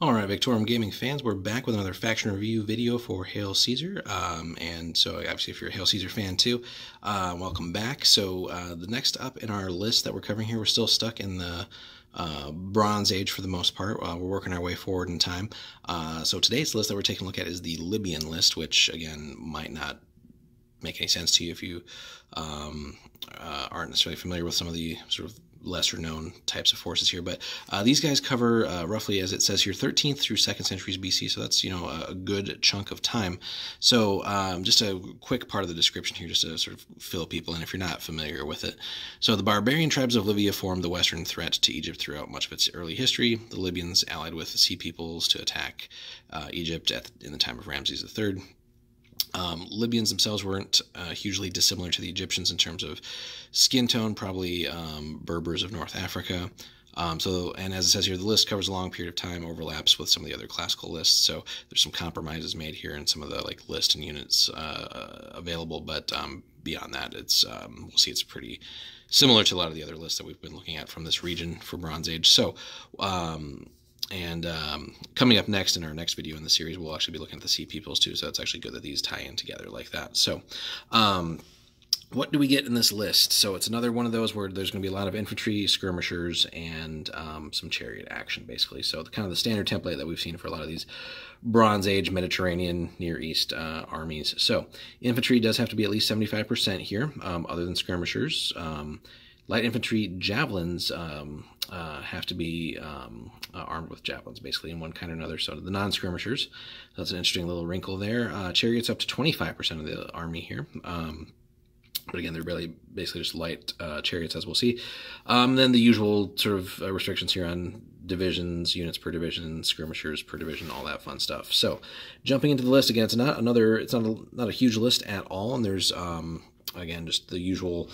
Alright, Victorum Gaming fans, we're back with another faction review video for Hail Caesar, and so obviously if you're a Hail Caesar fan too, welcome back. So the next up in our list that we're covering here, we're still stuck in the Bronze Age for the most part. We're working our way forward in time. So today's list that we're taking a look at is the Libyan list, which again might not make any sense to you if you aren't necessarily familiar with some of the sort of lesser known types of forces here, but these guys cover roughly, as it says here, 13th through 2nd centuries BC, so that's, you know, a good chunk of time. So just a quick part of the description here just to sort of fill people in if you're not familiar with it. So the barbarian tribes of Libya formed the western threat to Egypt throughout much of its early history. The Libyans allied with the Sea Peoples to attack Egypt in the time of Ramses III. Libyans themselves weren't hugely dissimilar to the Egyptians in terms of skin tone, probably Berbers of North Africa. And as it says here, the list covers a long period of time, overlaps with some of the other classical lists, so there's some compromises made here in some of the like list and units available, but beyond that, it's we'll see it's pretty similar to a lot of the other lists that we've been looking at from this region for Bronze Age. So coming up next in our next video in the series, we'll actually be looking at the Sea Peoples too, so it's actually good that these tie in together like that. So, what do we get in this list? So it's another one of those where there's going to be a lot of infantry, skirmishers, and some chariot action, basically. So the kind of the standard template that we've seen for a lot of these Bronze Age, Mediterranean, Near East armies. So infantry does have to be at least 75% here, other than skirmishers. Light infantry javelins have to be armed with javelins, basically, in one kind or another. So the non-skirmishers, that's an interesting little wrinkle there. Chariots up to 25% of the army here. But again, they're really basically just light chariots, as we'll see. Then the usual sort of restrictions here on divisions, units per division, skirmishers per division, all that fun stuff. So jumping into the list, again, it's not a huge list at all. And there's, again, just the usual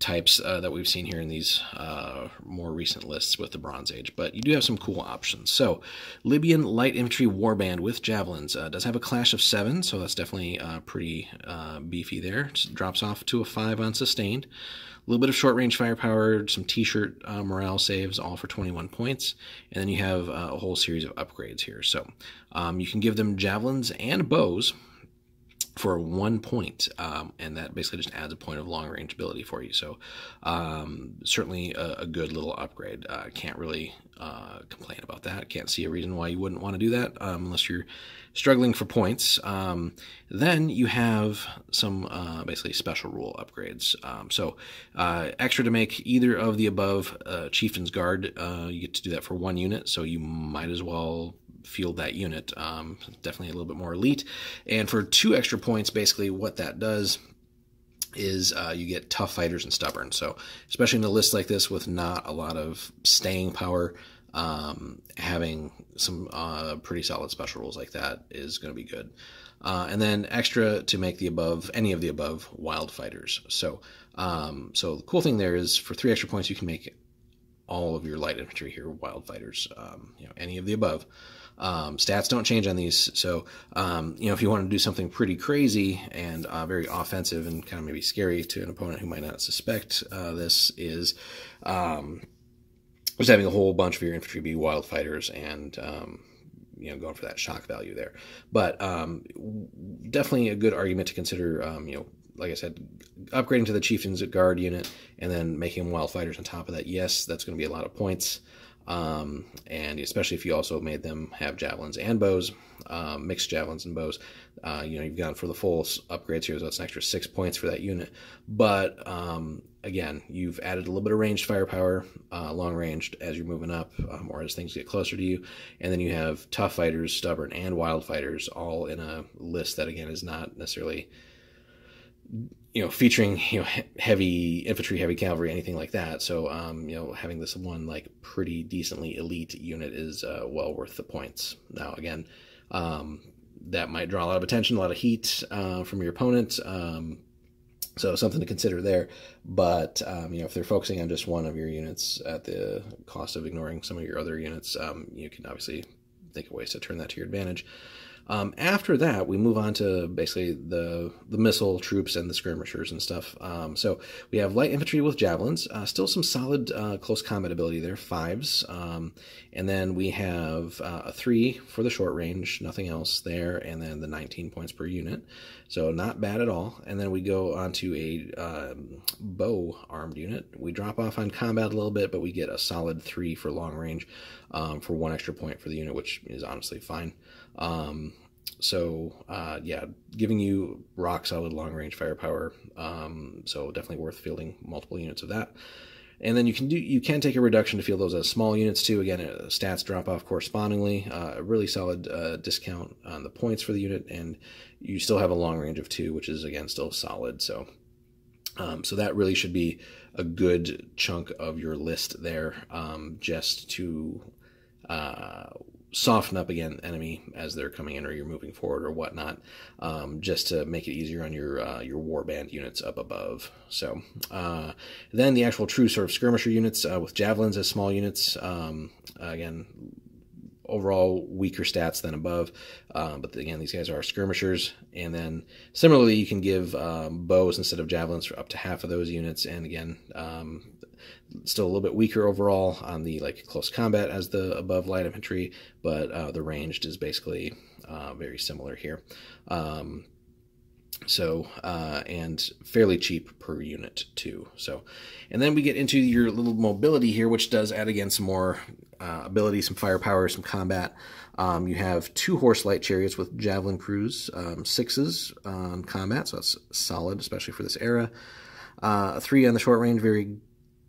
types that we've seen here in these more recent lists with the Bronze Age, but you do have some cool options. So Libyan light infantry warband with javelins does have a clash of 7, so that's definitely pretty beefy there. Just drops off to a 5 on sustained. A little bit of short-range firepower, some t-shirt morale saves, all for 21 points. And then you have a whole series of upgrades here. So you can give them javelins and bows for 1 point, and that basically just adds a point of long-range ability for you. So certainly a good little upgrade. Can't really complain about that. Can't see a reason why you wouldn't want to do that unless you're struggling for points. Then you have some basically special rule upgrades. Extra to make either of the above Chieftain's Guard, you get to do that for 1 unit, so you might as well field that unit. Definitely a little bit more elite. And for 2 extra points, basically what that does is you get tough fighters and stubborn. So especially in a list like this with not a lot of staying power, having some pretty solid special rules like that is going to be good. And then extra to make the above, any of the above, wild fighters. So, the cool thing there is for 3 extra points, you can make all of your light infantry here wild fighters, any of the above. Stats don't change on these, so if you want to do something pretty crazy and very offensive and kind of maybe scary to an opponent who might not suspect this, is just having a whole bunch of your infantry be wild fighters and going for that shock value there. But definitely a good argument to consider. Like I said, upgrading to the Chieftain's Guard unit and then making them wild fighters on top of that. Yes, that's going to be a lot of points. And especially if you also made them have javelins and bows, mixed javelins and bows, you've gone for the full upgrades here, so that's an extra 6 points for that unit. But, again, you've added a little bit of ranged firepower, long-ranged as you're moving up or as things get closer to you. And then you have tough fighters, stubborn, and wild fighters all in a list that, again, is not necessarily featuring, heavy infantry, heavy cavalry, anything like that. So, having this one, pretty decently elite unit is well worth the points. Now, again, that might draw a lot of attention, a lot of heat from your opponent. So something to consider there. But, if they're focusing on just one of your units at the cost of ignoring some of your other units, you can obviously think of ways to turn that to your advantage. After that, we move on to basically the missile troops and the skirmishers and stuff. So we have light infantry with javelins, still some solid close combat ability there, 5s. And then we have a 3 for the short range, nothing else there, and then the 19 points per unit. So not bad at all. And then we go on to a bow armed unit. We drop off on combat a little bit, but we get a solid 3 for long range for 1 extra point for the unit, which is honestly fine. Yeah, giving you rock solid long range firepower. So definitely worth fielding multiple units of that. And then you can take a reduction to field those as small units too. Again, stats drop off correspondingly. A really solid discount on the points for the unit, and you still have a long range of 2, which is again still solid. So so that really should be a good chunk of your list there, just to soften up again enemy as they're coming in or you're moving forward or whatnot, just to make it easier on your warband units up above. So then the actual true sort of skirmisher units with javelins as small units, again, overall weaker stats than above, but again, these guys are skirmishers. And then similarly, you can give bows instead of javelins for up to half of those units, and again, still a little bit weaker overall on the like close combat as the above light infantry, but the ranged is basically very similar here. And fairly cheap per unit too. So, and then we get into your little mobility here, which does add again some more ability, some firepower, some combat. You have 2 horse light chariots with javelin crews, 6s on combat, so that's solid, especially for this era. A 3 on the short range, very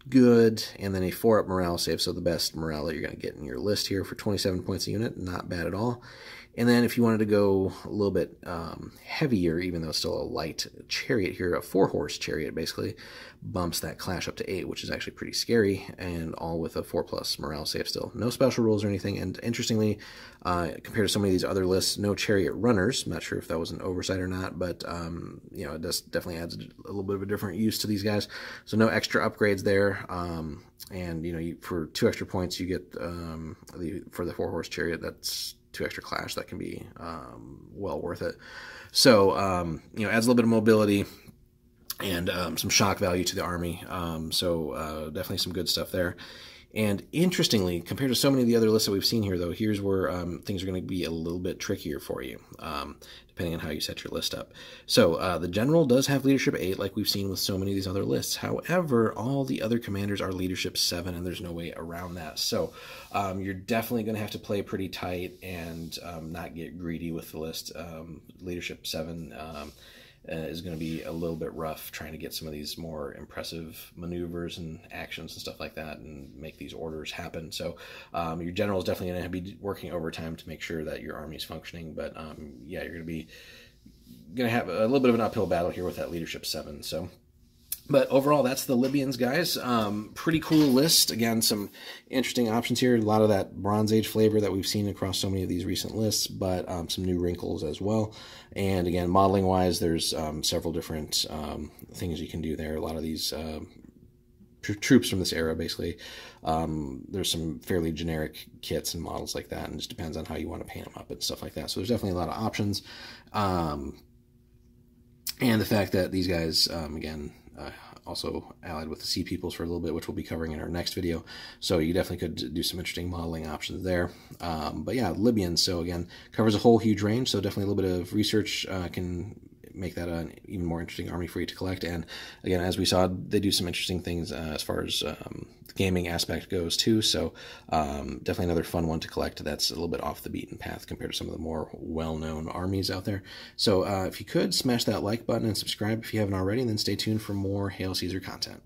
good, and then a 4 up morale save, so the best morale that you're going to get in your list here for 27 points a unit, not bad at all. And then if you wanted to go a little bit heavier, even though it's still a light chariot here, a 4-horse chariot basically bumps that clash up to 8, which is actually pretty scary, and all with a 4+ morale save still. No special rules or anything, and interestingly, compared to so many of these other lists, no chariot runners. I'm not sure if that was an oversight or not, but you know, it does definitely adds a little bit of a different use to these guys. So no extra upgrades there. And you know, for 2 extra points, you get for the 4-horse chariot, that's 2 extra clash. That can be well worth it. So you know, adds a little bit of mobility and some shock value to the army. Definitely some good stuff there. And interestingly, compared to so many of the other lists that we've seen here, though, here's where things are going to be a little bit trickier for you, depending on how you set your list up. So the general does have leadership 8, like we've seen with so many of these other lists. However, all the other commanders are leadership 7, and there's no way around that. So you're definitely going to have to play pretty tight and not get greedy with the list. Leadership 7 is going to be a little bit rough trying to get some of these more impressive maneuvers and actions and stuff like that and make these orders happen. So your general is definitely going to be working overtime to make sure that your army is functioning. But yeah, you're going to have a little bit of an uphill battle here with that leadership 7. So, but overall, that's the Libyans, guys. Pretty cool list. Again, some interesting options here. A lot of that Bronze Age flavor that we've seen across so many of these recent lists, but some new wrinkles as well. And again, modeling-wise, there's several different things you can do there. A lot of these troops from this era, basically. There's some fairly generic kits and models like that, and it just depends on how you want to paint them up and stuff like that. So there's definitely a lot of options. And the fact that these guys, again, also allied with the Sea Peoples for a little bit, which we'll be covering in our next video. So you definitely could do some interesting modeling options there. But yeah, Libyan, so again, covers a whole huge range, so definitely a little bit of research can make that an even more interesting army for you to collect. And again, as we saw, they do some interesting things as far as the gaming aspect goes too. So definitely another fun one to collect that's a little bit off the beaten path compared to some of the more well-known armies out there. So if you could, smash that like button and subscribe if you haven't already, and then stay tuned for more Hail Caesar content.